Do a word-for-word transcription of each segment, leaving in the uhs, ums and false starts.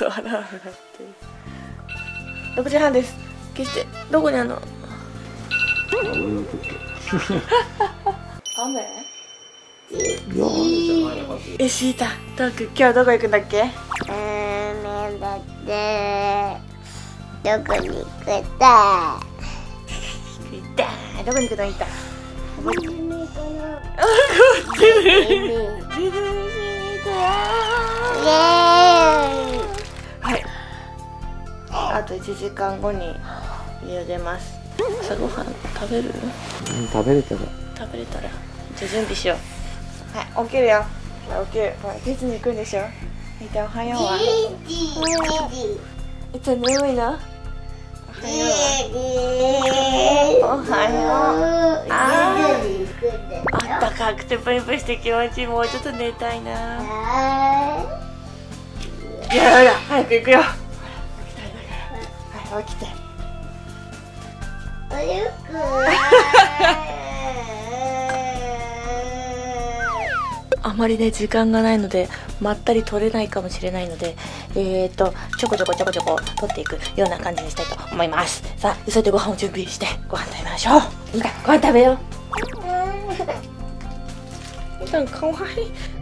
どアラームが鳴ってる。ろくじはんです。決してどこにあんの雨え、シータ、トーク、今日どこ行くんだっけ？えー、なんだってどこに行くんだ行ったー、どこに行くの行ったコンビニ行くのあ、こっちにディズニーに行くよーイエーイ。はい、あといちじかんごに家を出ます。朝ごはん食べる？うん、食べれたら食べれたら、じゃあ準備しよう。はい、起きるよ。起きる。ほら、ディズニー行くんでしょ。みんなおはようは。いつ眠いの？おはよう。おはよう。ああ。あったかくてプリプリして気持ちいい。もうちょっと寝たいな。いやほら、早く行くよ。起きたいだから。はい、起きて。おゆく。あまりね時間がないのでまったり取れないかもしれないので、えーとちょこちょこちょこちょこ取っていくような感じにしたいと思います。さあ、急いでご飯を準備してご飯食べましょう。みんなご飯食べよう。みんなかわいい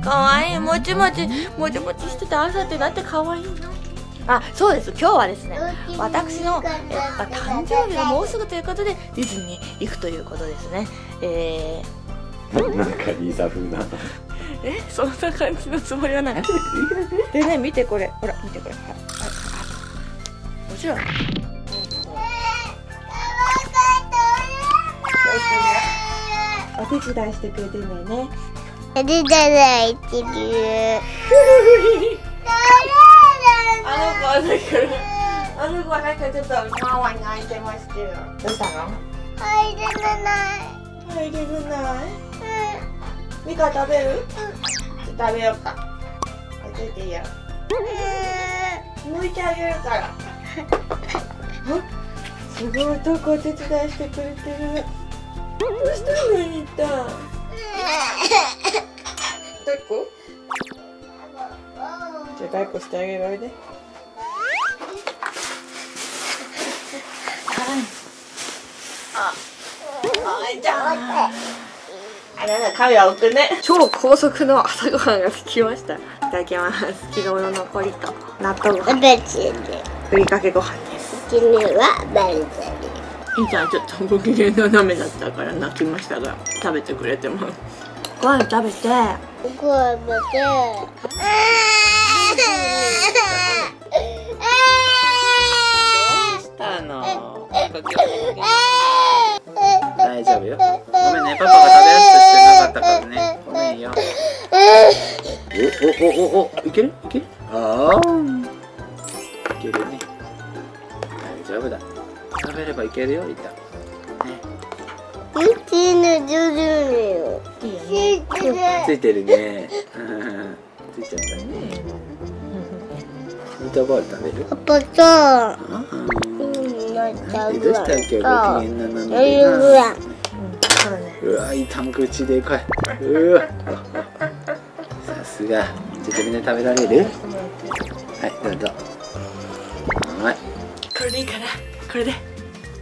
かわいい、もちもちもちもちしてて朝ってなんてかわいいな。あ、そうです。今日はですね、私のえ誕生日がもうすぐということでディズニーに行くということですね。えー、なんかリーザ風なえ、そんな感じのつもりはない。でね、見てこれ、ほら、見てこれ。はい、はい、もちろん。お手伝いしてくれてるのよね。お手伝いしてくれる。あの子は、あの子はなんかちょっとママに泣いてますけど。どうしたの？入れない。入れない。うん。ミカ食べる？うん、食べようか。開けていいよ。剥いてあげるから。すごい、どこお手伝いしてくれてる。どうしたのにた。どこ？じゃあ抱っこしてあげるおいで。あ、あいちゃん。あれだ、カメラ置くね。超高速の朝ごはんができました。いただきます。昨日の残りと納豆ご飯。ふりかけご飯です。昨日はバルサリ。いいじゃん、ちょっとご機嫌斜めだったから泣きましたが、食べてくれてます。ご飯食べて。ご飯食べて。どうしたの？大丈夫よ。ごめんね、パパが食べやすくしてなかったからね。ごめんよ。おおおおお、いけるいける。ああ、いけるね。大丈夫だ。食べればいけるよ、いた。ね。うちのジョジョネよ。ついてるね。ついちゃったね。ミートボール食べる？パパさ。どうしたっけ、ご機嫌なのにな。うわ、痛む口でかい。うわ、さすが。ちょっとみんな食べられる？はい、どうぞ。はい。これでいいかな？これで。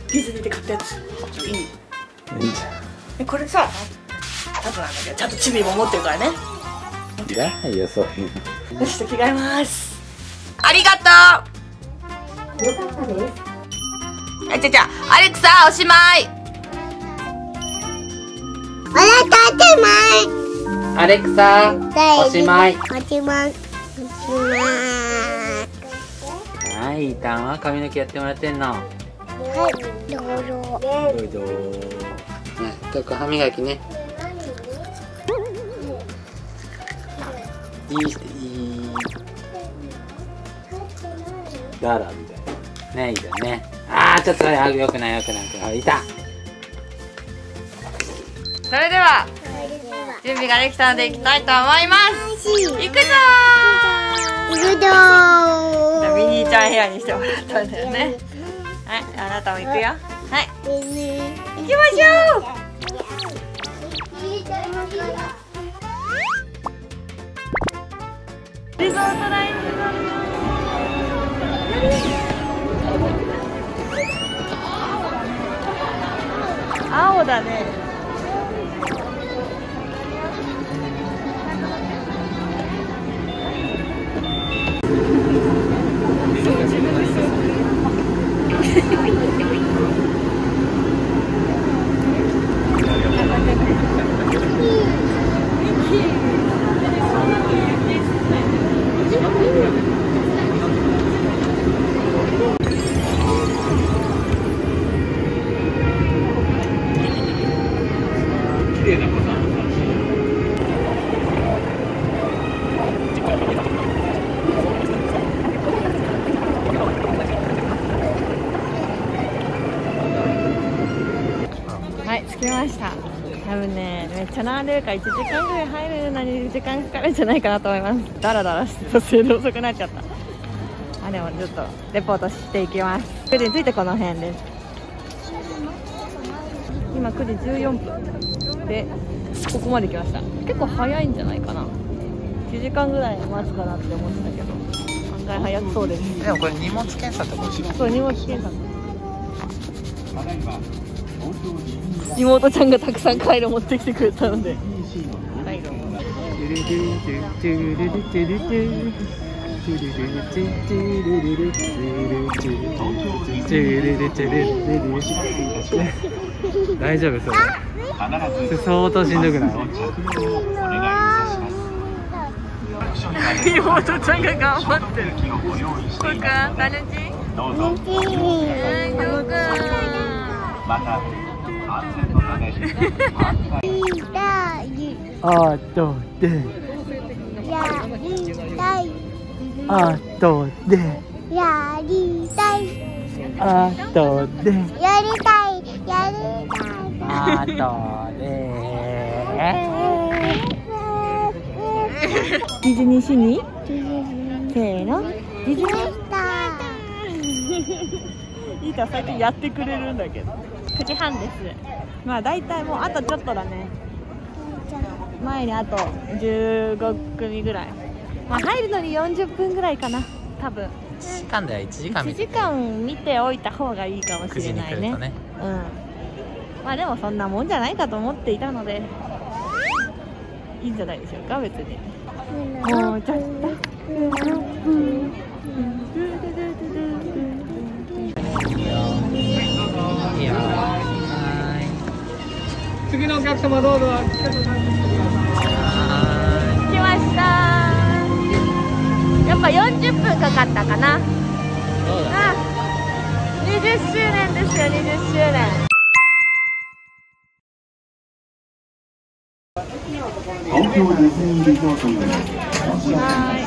ディズニーで買ったやつ。いい。いいじゃん。これさ、多分なんだけど、ちゃんとチビも持ってるからね。いや、いや、そういうの。よし、着替えます。ありがとう。よかったです。あちゃちゃ、アレクサ、おしまい。おしまい。アレクサ、おしまい。おしまい。はい、たんは髪の毛やってもらってんの。はい、どうぞ。どうぞ。ね、とく歯磨きね。いい、いい。だらみたいな。ね、いいだね。あー、ちょっとよくないよくない、いた。それでは準備ができたので行きたいと思います。行くぞー行くぞー。ミニーちゃん部屋にしてもらったんだよね。はい、あなたも行くよ。はい、行きましょう。リゾートラインに乗るよ。だね。そう、自分でそう。多分ね、めっちゃ並んでるからいちじかんぐらい入るのに時間かかるんじゃないかなと思います。だらだらして途中で遅くなっちゃった。あ、でもちょっとレポートしていきます。くじに着いてこの辺です。今くじじゅうよんぷんでここまで来ました。結構早いんじゃないかな。いちじかんぐらい待つかなって思ってたけど、案外早そうです。でもこれ荷物検査って欲しい。そう、荷物検査。妹ちゃんがたくさんカイロ持ってきてくれたので、カイロも大丈夫。それ相当しんどくない？妹ちゃんが頑張ってる。こうか、タヌチどうかあとであとでやりたいあとでやりたいやりたいあとでディズニーシにせーのディズニースター。いいか、最近やってくれるんだけど。くじはんです。まあ大体もうあとちょっとだね。前にあとじゅうごくみぐらい、まあ、入るのによんじゅっぷんぐらいかな多分。いちじかんだよ。いちじかんいちじかん見ておいた方がいいかもしれないね。ね、うん、まあでもそんなもんじゃないかと思っていたのでいいんじゃないでしょうか。別にもうちょっと次のお客様どうぞ。来ました。やっぱよんじゅっぷんかかったかな。そうだね。にじゅっしゅうねんですよ。にじゅっしゅうねん。東京ディズニーリゾートに。はい。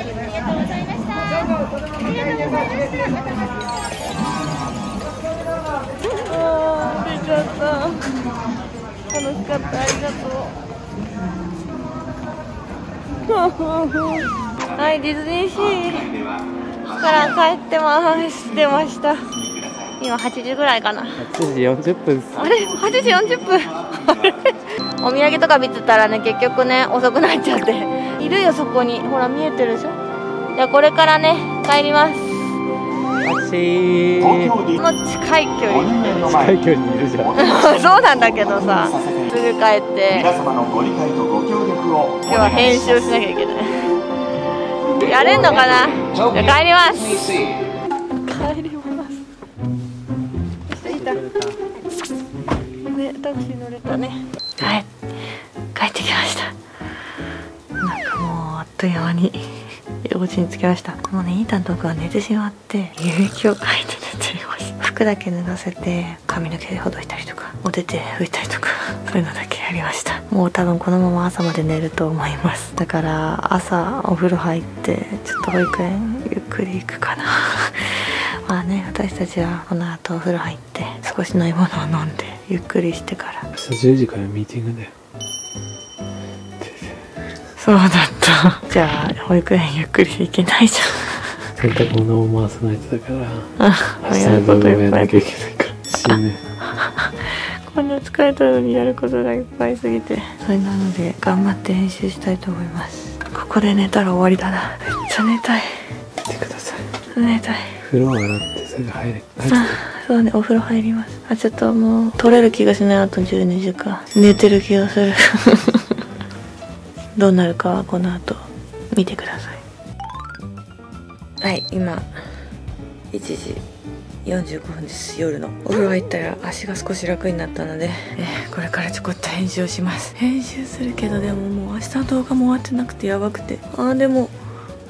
ありがとうございました。ありがとうございました。楽しかった。ありがとう。はい、ディズニーシーから帰ってます。出ました。今はちじぐらいかな。はちじよんじゅっぷんっす。あれ、はちじよんじゅっぷん。お土産とか見てたらね、結局ね、遅くなっちゃって。いるよ、そこに。ほら、見えてるでしょ。じゃあ、これからね、帰ります。もう近い距離近い距離にいるじゃんそうなんだけどさ、すぐ帰って今日は編集しなきゃいけないやれんのかな。じゃあ帰ります。帰りますいたね。タクシー乗れたね。はい、帰ってきました。なんかもうあっという間にお家に着きました。もうね、イータンと僕は寝てしまって夕日を描いて寝ていました。服だけ脱がせて髪の毛ほどいたりとかお手手拭いたりとかそういうのだけやりました。もう多分このまま朝まで寝ると思います。だから朝お風呂入ってちょっと保育園ゆっくり行くかなまあね、私たちはこの後お風呂入って少し飲み物を飲んでゆっくりしてから。朝じゅうじからミーティングだよ。そうだったじゃあ保育園ゆっくり行けないじゃん。洗濯物を回さないとだから明日の分もやらなきゃいけないから死ぬこんな疲れたのにやることがいっぱいすぎて。それなので頑張って編集したいと思います。ここで寝たら終わりだな。めっちゃ寝たい。見てください。寝たい。風呂を洗ってすぐ入れ。あ、そうね、お風呂入ります。あ、ちょっともう取れる気がしない。あとじゅうにじか。寝てる気がするどうなるかはこの後見てください。はい、今いちじよんじゅうごふんです。夜のお風呂入ったら足が少し楽になったので、えー、これからちょこっと編集をします。編集するけど、でももう明日の動画も終わってなくてやばくて、あーでも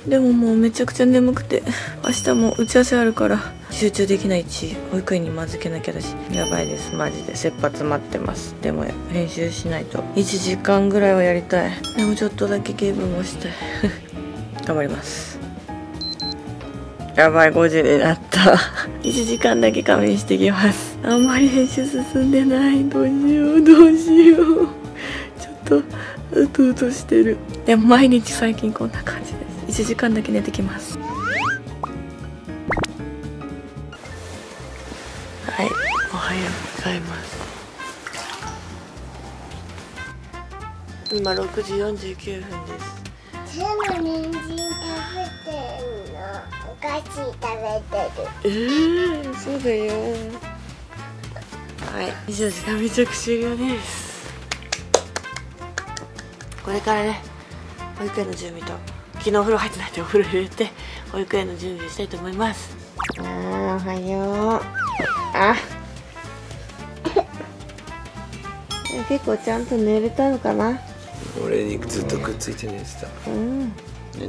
でももうめちゃくちゃ眠くて、明日も打ち合わせあるから集中できないし、保育園にまずけなきゃだし、やばいです。マジで切羽詰まってます。でも編集しないといちじかんぐらいはやりたい。でもちょっとだけゲームもしたい頑張ります。やばい、ごじになったいちじかんだけ仮眠してきます。あんまり編集進んでない。どうしようどうしようちょっとうとうとしてる。でも毎日最近こんな感じです。いちじかんだけ寝てきます。はい、おはようございます。今ろくじよんじゅうきゅうふんです。全部人参食べてるの。お菓子食べてる。えー、そうだよ。はい、以上時間未着終了です。これからね、保育園の準備と、昨日お風呂入ってないでお風呂入れて保育園の準備をしたいと思います。あー、おはよう。あ結構ちゃんと寝れたのかな。俺にずっとくっついて寝てた、うんね、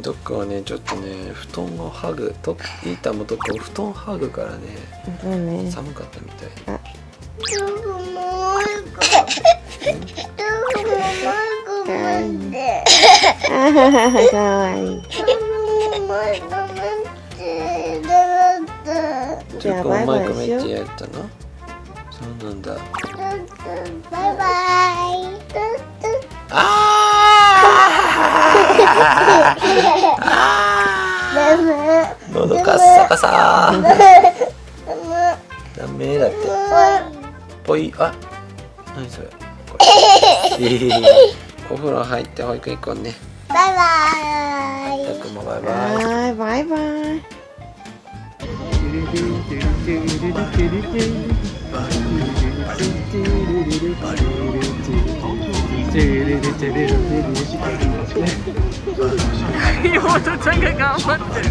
どっかはね、ちょっとね、布団をハグと、イータもどっかを布団ハグからね、うんね、寒かったみたい。あかわいい。ちょっとマイクめっちゃやったの。そうなんだ。バイバイ。ああ。喉カサカサ。ダメだって。ぽい、あ、何それ。お風呂入って保育園行こうね。バイバイ。たくもバイバイ。バイバイ。妹ちゃんが頑張ってる。